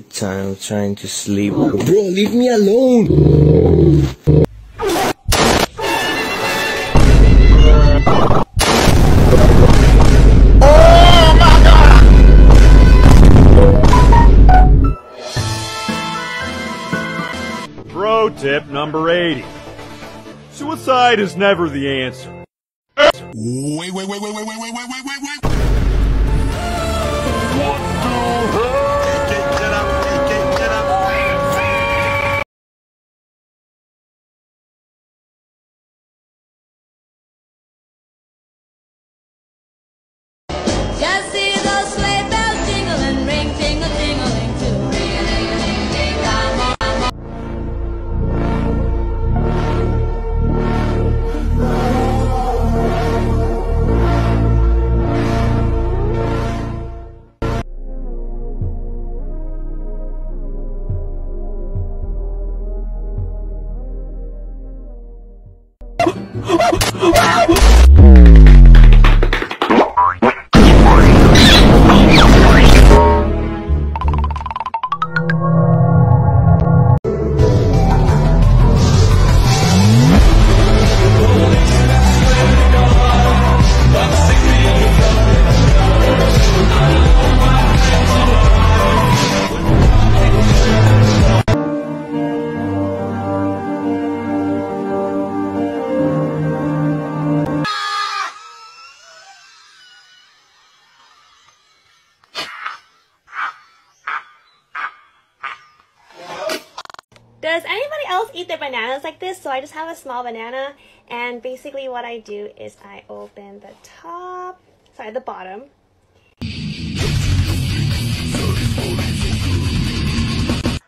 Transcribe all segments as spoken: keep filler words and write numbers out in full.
wasted time trying to sleep. Bro, leave me alone! Oh my god! Pro tip number eighty. Suicide is never the answer. Wait, wait, wait, wait, wait, wait, wait, wait, wait, wait, wait! What the hell? Get, get up, get, get up! Just see those sleigh bells jingle and ring, tingle, tingling too. Ring, ring, ring, ring, come on, come on. Does anybody else eat their bananas like this? So I just have a small banana, and basically what I do is I open the top, sorry, the bottom.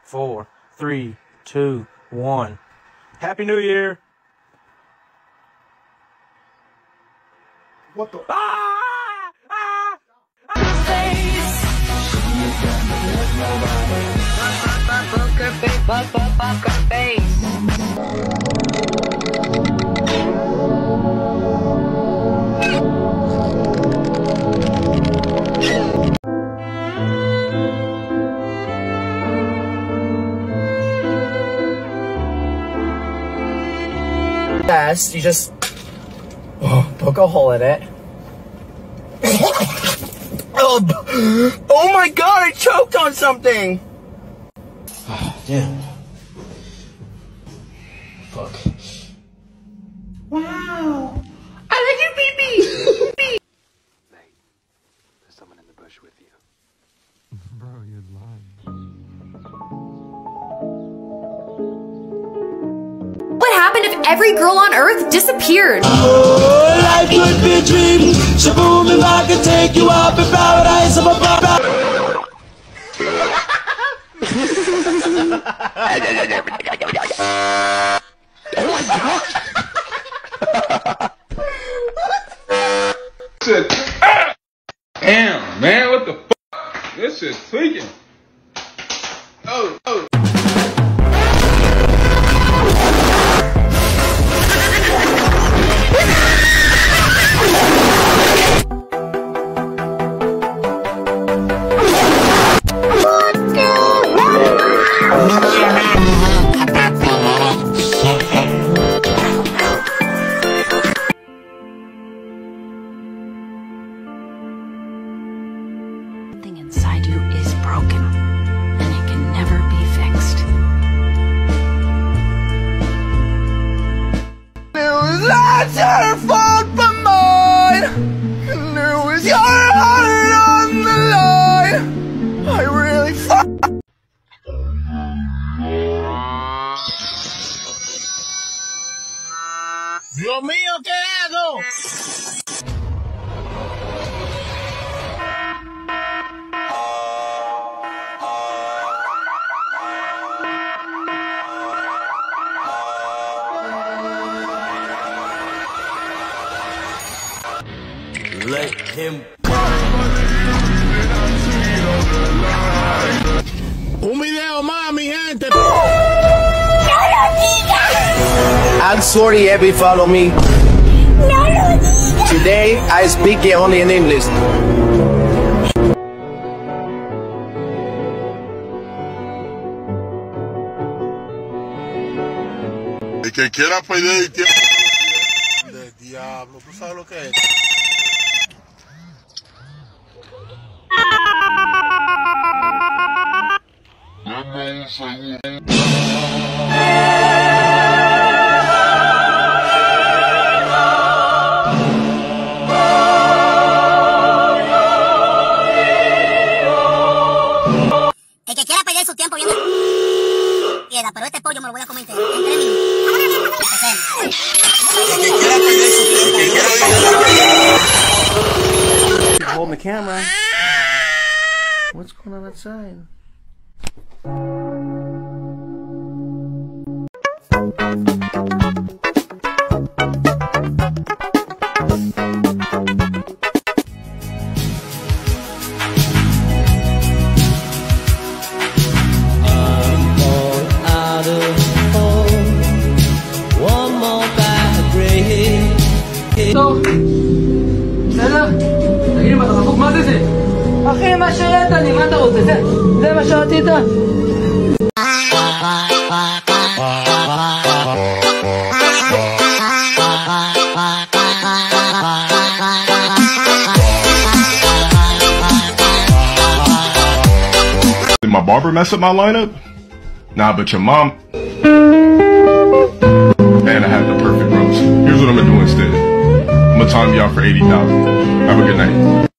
Four, three, two, one. Happy New Year! What the? Ah! Ah! Ah! Poker face, poker, poker face. Yes, you just oh, poke a hole in it. oh, oh my god, I choked on something! Damn. Fuck. Wow. I like your pee pee. Nate, there's someone in the bush with you. Bro, you're lying. What happened if every girl on earth disappeared? Oh, life could be a dream. Shaboom, if I could take you up in paradise of a baba. Oh my god! Damn, man, what the fuck? This shit's tweaking. Oh, oh. Dios mío, ¿qué hago? Let him un video más, mi gente. I'm sorry, Abby, follow me. Today, I speak only in English. El que quiera pedir diablo, de diablo, ¿tú sabes lo que es? Dame un segundo. Pero este pollo me lo voy a comer. Hold the camera. What's going on outside? אחי, מה שאתה, אני מה אתה רוצה? זה מה שרצית? Did my barber mess up my lineup? Nah, but your mom... And I have the perfect roast. Here's what I'm gonna do instead. I'm gonna time y'all for eighty thousand. Have a good night.